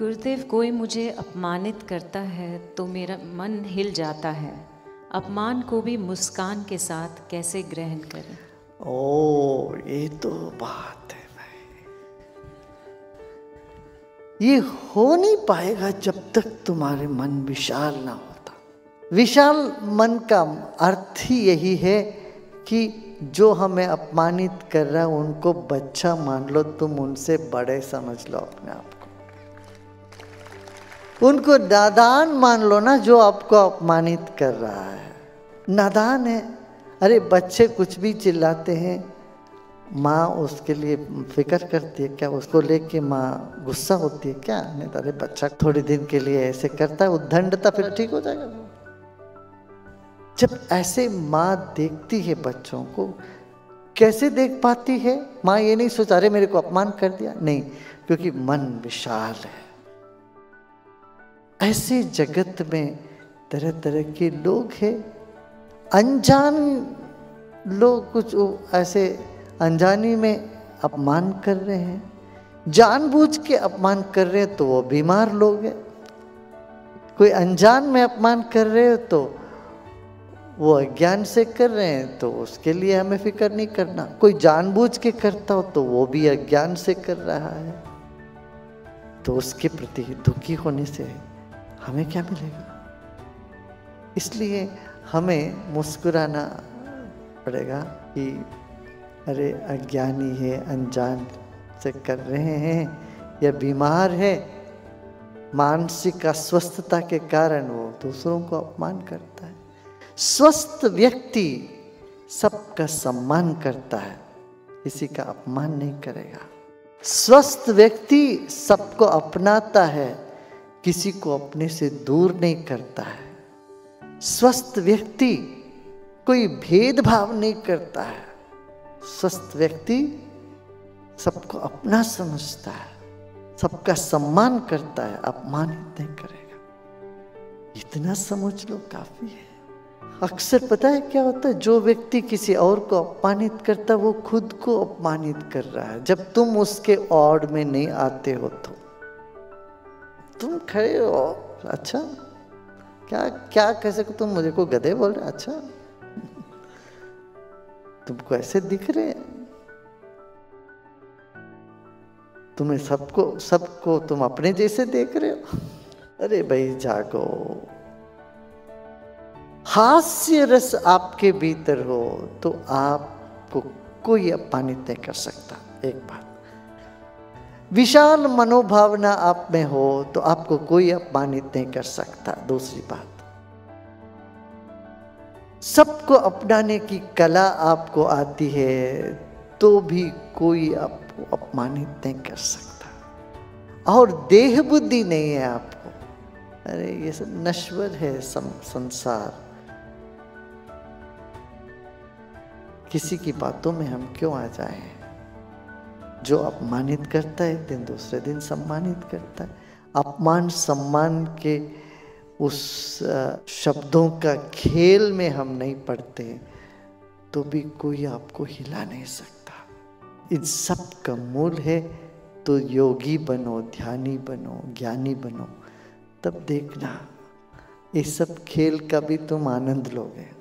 गुरुदेव, कोई मुझे अपमानित करता है तो मेरा मन हिल जाता है, अपमान को भी मुस्कान के साथ कैसे ग्रहण करें? ओ, ये तो बात है भाई, ये हो नहीं पाएगा जब तक तुम्हारे मन विशाल ना होता। विशाल मन का अर्थ ही यही है कि जो हमें अपमानित कर रहा है उनको बच्चा मान लो, तुम उनसे बड़े समझ लो अपने आप को, उनको नादान मान लो ना जो आपको अपमानित कर रहा है, नादान है। अरे बच्चे कुछ भी चिल्लाते हैं, माँ उसके लिए फिक्र करती है क्या, उसको लेके माँ गुस्सा होती है क्या? नहीं, अरे बच्चा थोड़ी दिन के लिए ऐसे करता है, उद्दंडता, फिर ठीक हो जाएगा। जब ऐसे माँ देखती है बच्चों को, कैसे देख पाती है माँ? ये नहीं सोच अरे मेरे को अपमान कर दिया, नहीं, क्योंकि मन विशाल है। ऐसे जगत में तरह तरह के लोग हैं, अनजान लोग कुछ ऐसे अनजानी में अपमान कर रहे हैं, जानबूझ के अपमान कर रहे हैं तो वो बीमार लोग हैं। कोई अनजान में अपमान कर रहे हो तो वो अज्ञान से कर रहे हैं, तो उसके लिए हमें फिक्र नहीं करना। कोई जानबूझ के करता हो तो वो भी अज्ञान से कर रहा है, तो उसके प्रति दुखी होने से हमें क्या मिलेगा? इसलिए हमें मुस्कुराना पड़ेगा कि अरे अज्ञानी है, अनजान से कर रहे हैं या बीमार है, मानसिक अस्वस्थता के कारण वो दूसरों को अपमान करता है। स्वस्थ व्यक्ति सबका सम्मान करता है, किसी का अपमान नहीं करेगा। स्वस्थ व्यक्ति सबको अपनाता है, किसी को अपने से दूर नहीं करता है। स्वस्थ व्यक्ति कोई भेदभाव नहीं करता है। स्वस्थ व्यक्ति सबको अपना समझता है, सबका सम्मान करता है, अपमानित नहीं करेगा। इतना समझ लो काफी है। अक्सर पता है क्या होता है, जो व्यक्ति किसी और को अपमानित करता है वो खुद को अपमानित कर रहा है। जब तुम उसके ओर में नहीं आते हो तो तुम खड़े हो, अच्छा क्या क्या कह सकते, तुम मुझे को गधे बोल रहे, अच्छा तुमको ऐसे दिख रहे, तुम्हें सबको तुम अपने जैसे देख रहे हो। अरे भाई जागो, हास्य रस आपके भीतर हो तो आपको कोई अपमानित नहीं कर सकता। एक बात, विशाल मनोभावना आप में हो तो आपको कोई अपमानित नहीं कर सकता। दूसरी बात, सबको अपनाने की कला आपको आती है तो भी कोई आपको अपमानित नहीं कर सकता। और देह बुद्धि नहीं है आपको, अरे ये सब नश्वर है संसार, किसी की बातों में हम क्यों आ जाए। जो अपमानित करता है एक दिन दूसरे दिन सम्मानित करता है। अपमान सम्मान के उस शब्दों का खेल में हम नहीं पड़ते तो भी कोई आपको हिला नहीं सकता। इन सब का मूल है तो योगी बनो, ध्यानी बनो, ज्ञानी बनो, तब देखना इस सब खेल का भी तुम आनंद लोगे।